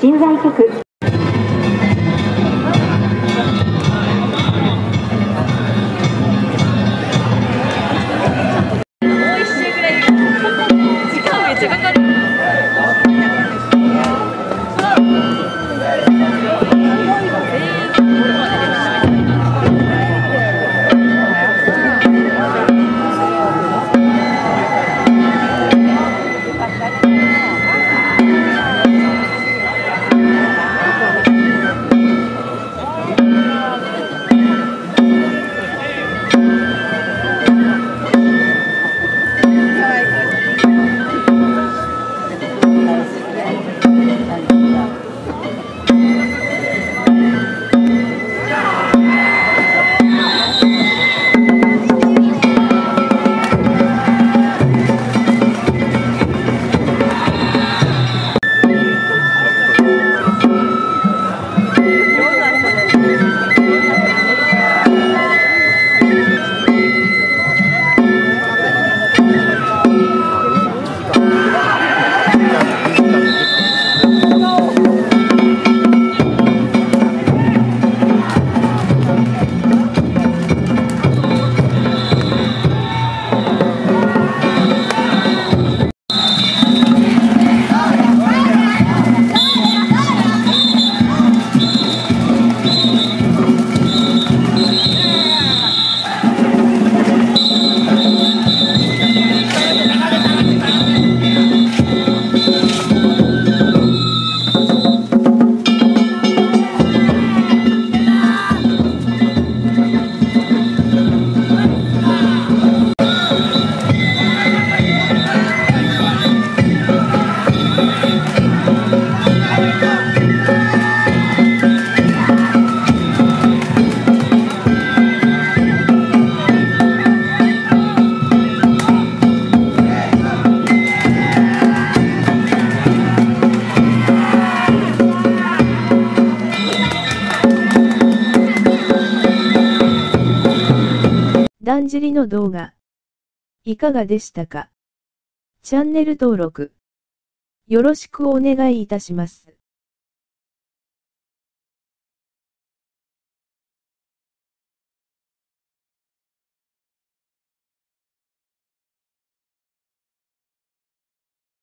新材局。だんじりの動画いかがでしたか？チャンネル登録よろしくお願いいたします。